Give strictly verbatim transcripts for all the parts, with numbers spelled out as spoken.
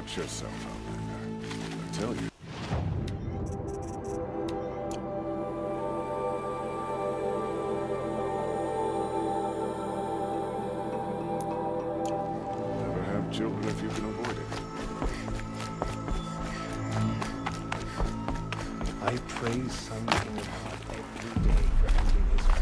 Watch yourself out there, I tell you. Never have children if you can avoid it. I praise something about every day for ending his life.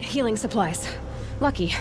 Healing supplies. Lucky.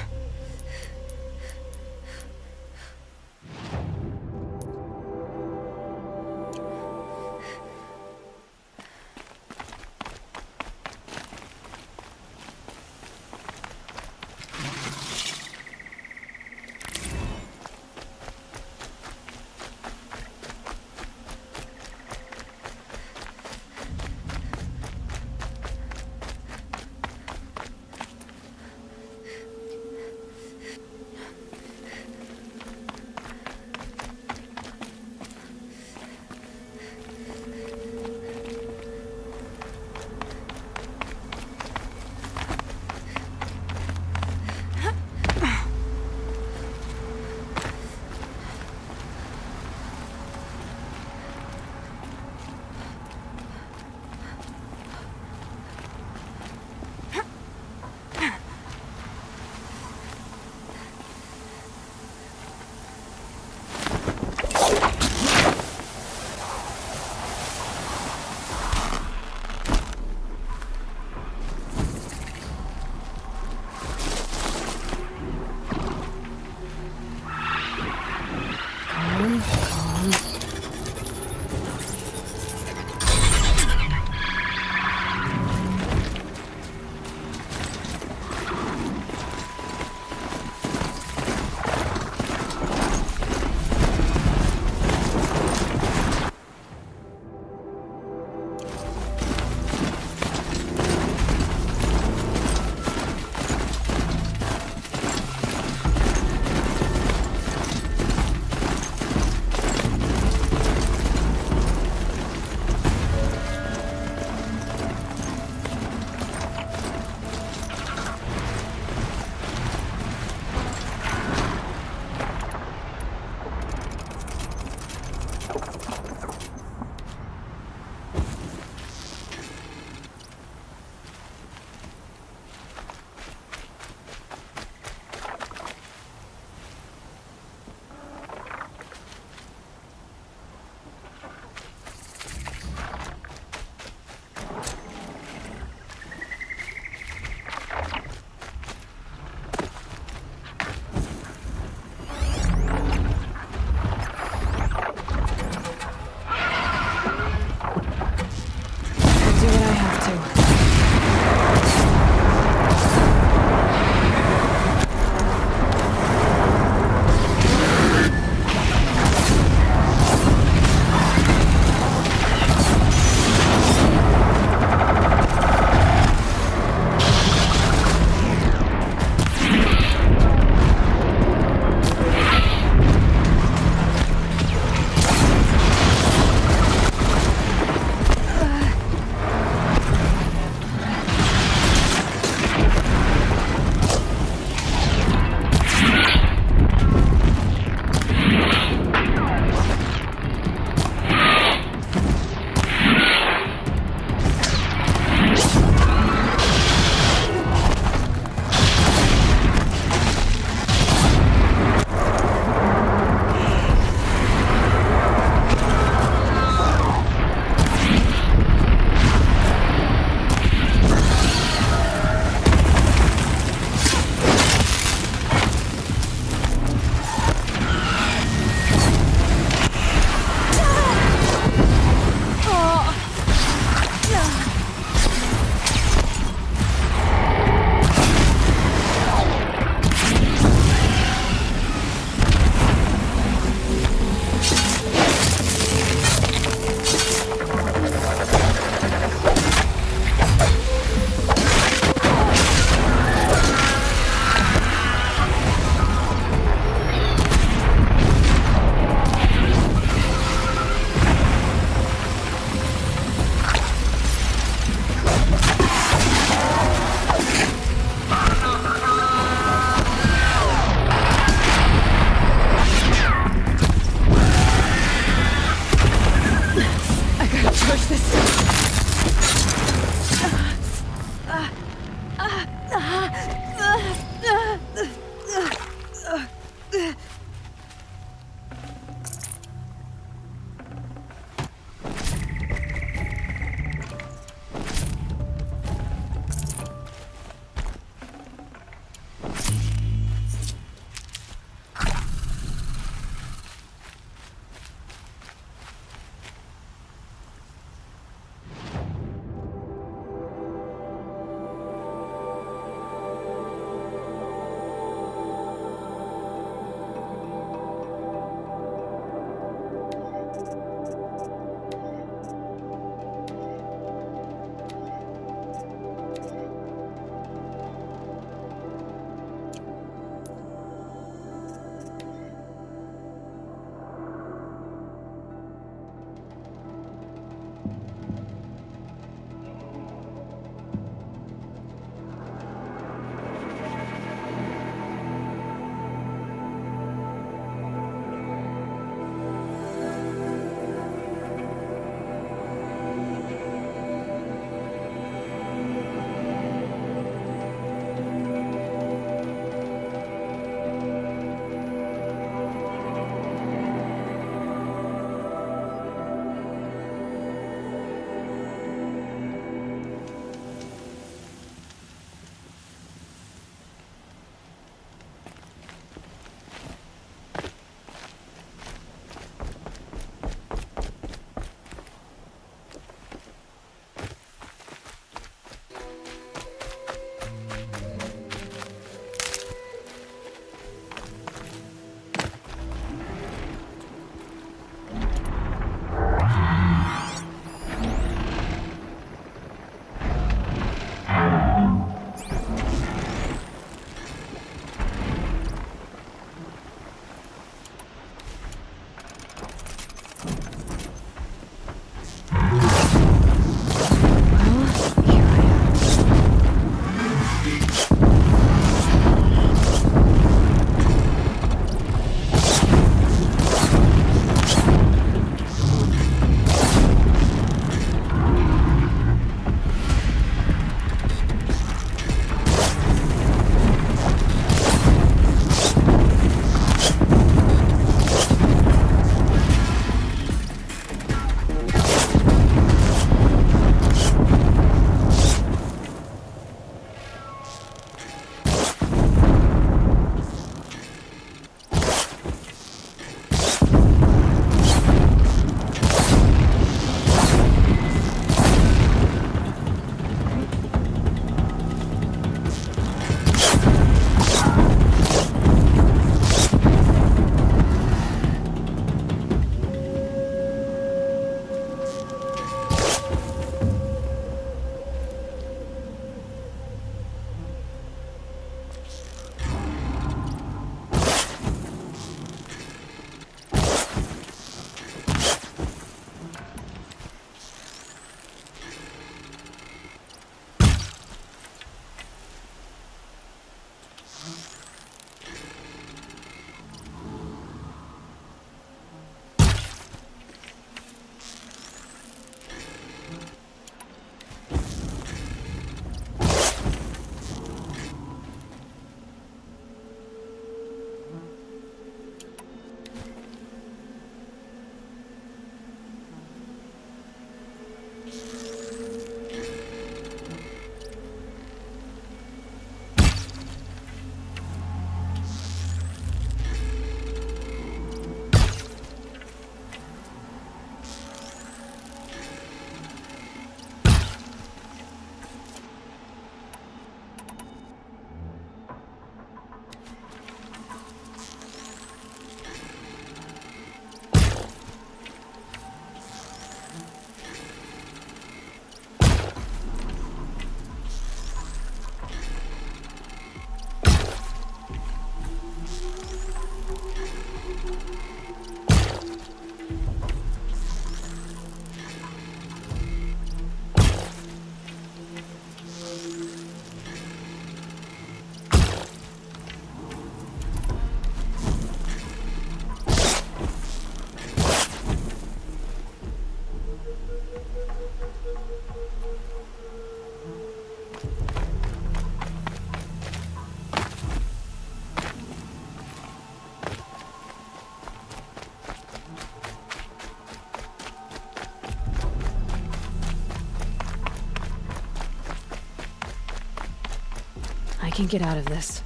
I can get out of this.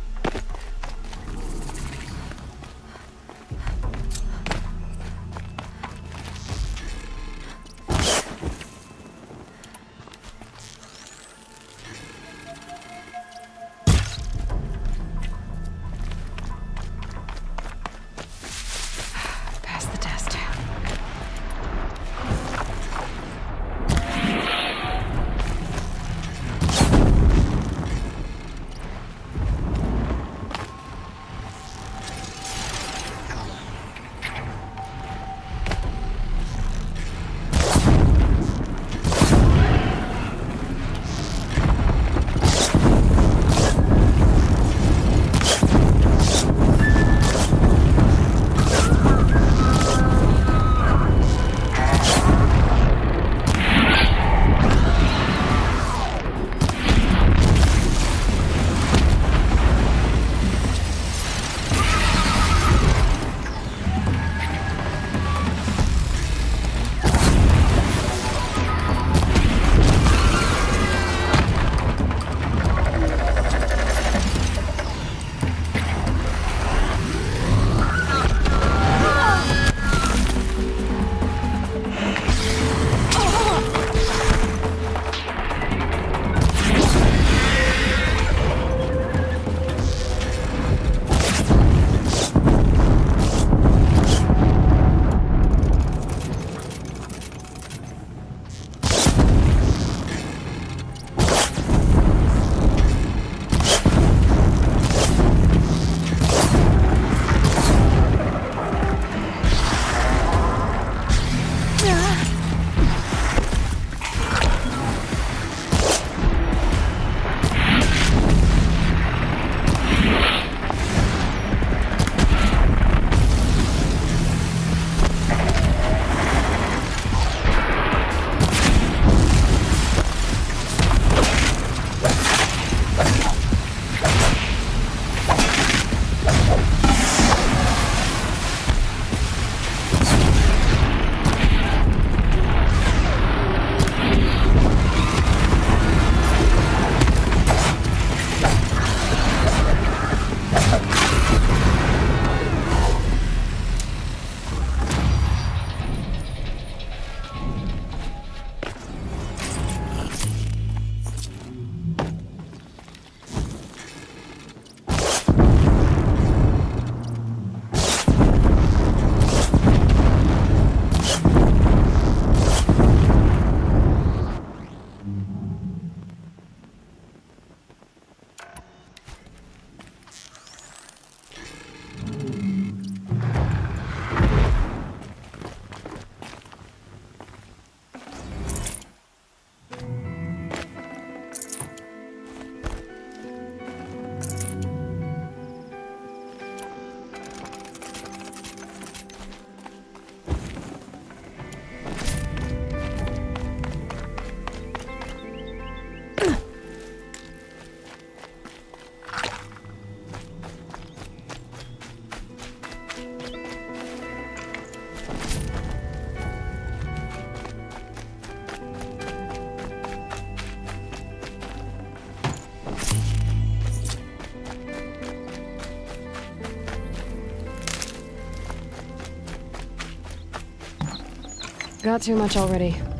Got too much already.